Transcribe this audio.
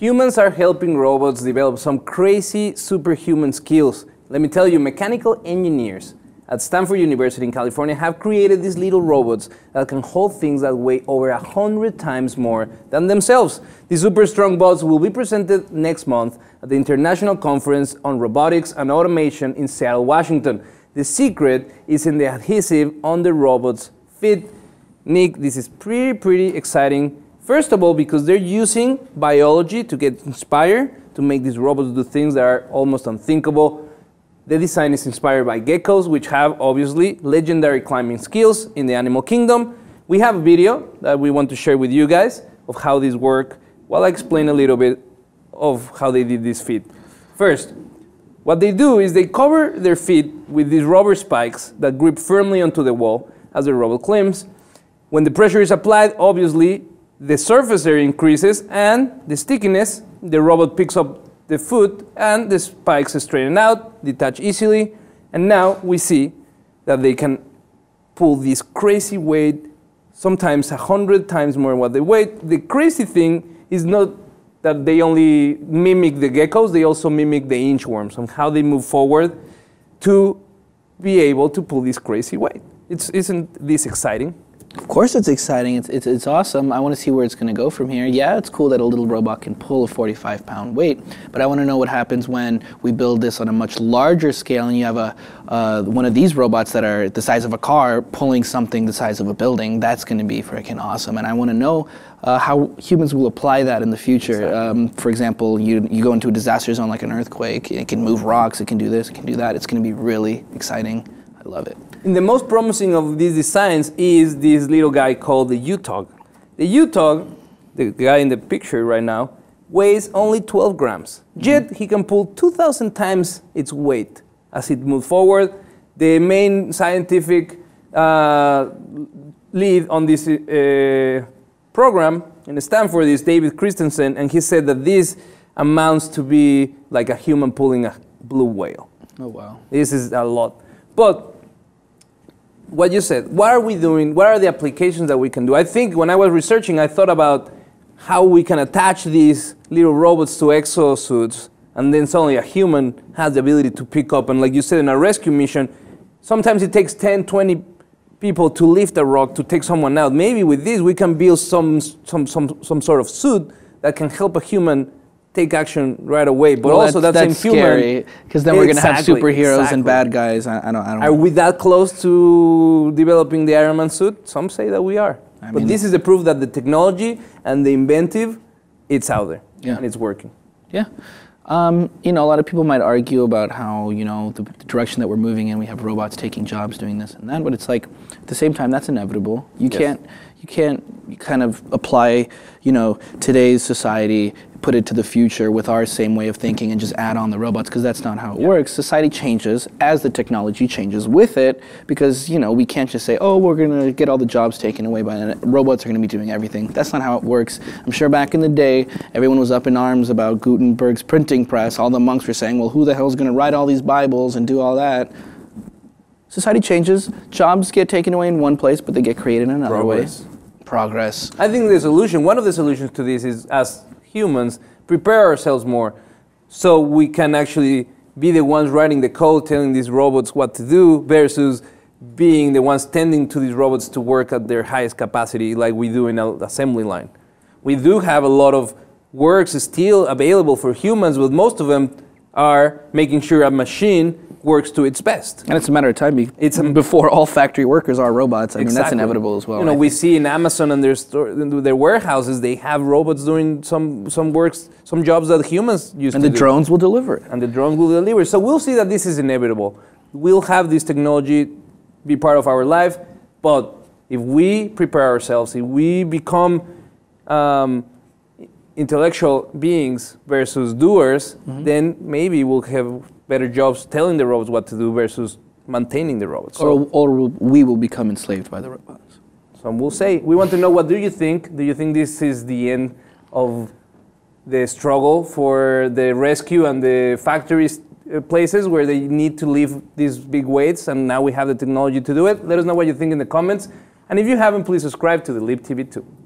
Humans are helping robots develop some crazy superhuman skills. Let me tell you, mechanical engineers at Stanford University in California have created these little robots that can hold things that weigh over 100 times more than themselves. These super strong bots will be presented next month at the International Conference on Robotics and Automation in Seattle, Washington. The secret is in the adhesive on the robot's feet. Nick, this is pretty exciting. First of all, because they're using biology to get inspired to make these robots do things that are almost unthinkable. The design is inspired by geckos, which have, obviously, legendary climbing skills in the animal kingdom. We have a video that we want to share with you guys of how these work, while I explain a little bit of how they did this feat. First, what they do is they cover their feet with these rubber spikes that grip firmly onto the wall as the robot climbs. When the pressure is applied, obviously, the surface area increases and the stickiness, the robot picks up the foot and the spikes straighten out, detach easily, and now we see that they can pull this crazy weight, sometimes 100 times more what they weigh. The crazy thing is not that they only mimic the geckos, they also mimic the inchworms and how they move forward to be able to pull this crazy weight. Isn't this exciting? Of course it's exciting, it's awesome. I want to see where it's going to go from here. Yeah, it's cool that a little robot can pull a 45-pound weight, but I want to know what happens when we build this on a much larger scale and you have a, one of these robots that are the size of a car pulling something the size of a building. That's going to be freaking awesome, and I want to know how humans will apply that in the future. Exactly. For example, you go into a disaster zone like an earthquake, it can move rocks, it can do this, it can do that. It's going to be really exciting. I love it. And the most promising of these designs is this little guy called the U-tug. The U-tug, the guy in the picture right now, weighs only 12 grams. Yet he can pull 2,000 times its weight as it moves forward. The main scientific lead on this program in Stanford is David Christensen, and he said that this amounts to be like a human pulling a blue whale. Oh, wow. This is a lot. But what you said, what are we doing? What are the applications that we can do? I think when I was researching, I thought about how we can attach these little robots to exosuits, and then suddenly a human has the ability to pick up. And like you said, in a rescue mission, sometimes it takes 10, 20 people to lift a rock to take someone out. Maybe with this, we can build some sort of suit that can help a human take action right away, but well, also that's scary, because then we're going to have superheroes and bad guys. I don't Are we that close to developing the Iron Man suit? Some say that we are. But this is the proof that the technology and the inventive, it's out there, and it's working. Yeah. You know, a lot of people might argue about how, you know, the direction that we're moving in, we have robots taking jobs, doing this and that, but it's like, at the same time, that's inevitable. You can't kind of apply, you know, today's society, put it to the future with our same way of thinking and just add on the robots, because that's not how it works. Society changes as the technology changes with it, because, you know, we can't just say, oh, we're going to get all the jobs taken away by robots are going to be doing everything. That's not how it works. I'm sure back in the day, everyone was up in arms about Gutenberg's printing press. All the monks were saying, well, who the hell is going to write all these Bibles and do all that? Society changes. Jobs get taken away in one place, but they get created in another way. Progress. I think the solution, one of the solutions to this is, as humans, prepare ourselves more so we can actually be the ones writing the code, telling these robots what to do, versus being the ones tending to these robots to work at their highest capacity like we do in an assembly line. We do have a lot of works still available for humans, but most of them are making sure a machine works to its best. And it's a matter of time. Before all factory workers are robots. I mean, that's inevitable as well. You know, we see in Amazon and their warehouses, they have robots doing some jobs that humans used to do. And the drones will deliver it. And the drones will deliver. So we'll see that this is inevitable. We'll have this technology be part of our life, but if we prepare ourselves, if we become intellectual beings versus doers, then maybe we'll have better jobs telling the robots what to do versus maintaining the robots. Or we will become enslaved by the robots. Some will say. We want to know, what do you think? Do you think this is the end of the struggle for the rescue and the factories, places where they need to lift these big weights, and now we have the technology to do it? Let us know what you think in the comments. And if you haven't, please subscribe to the LipTV too.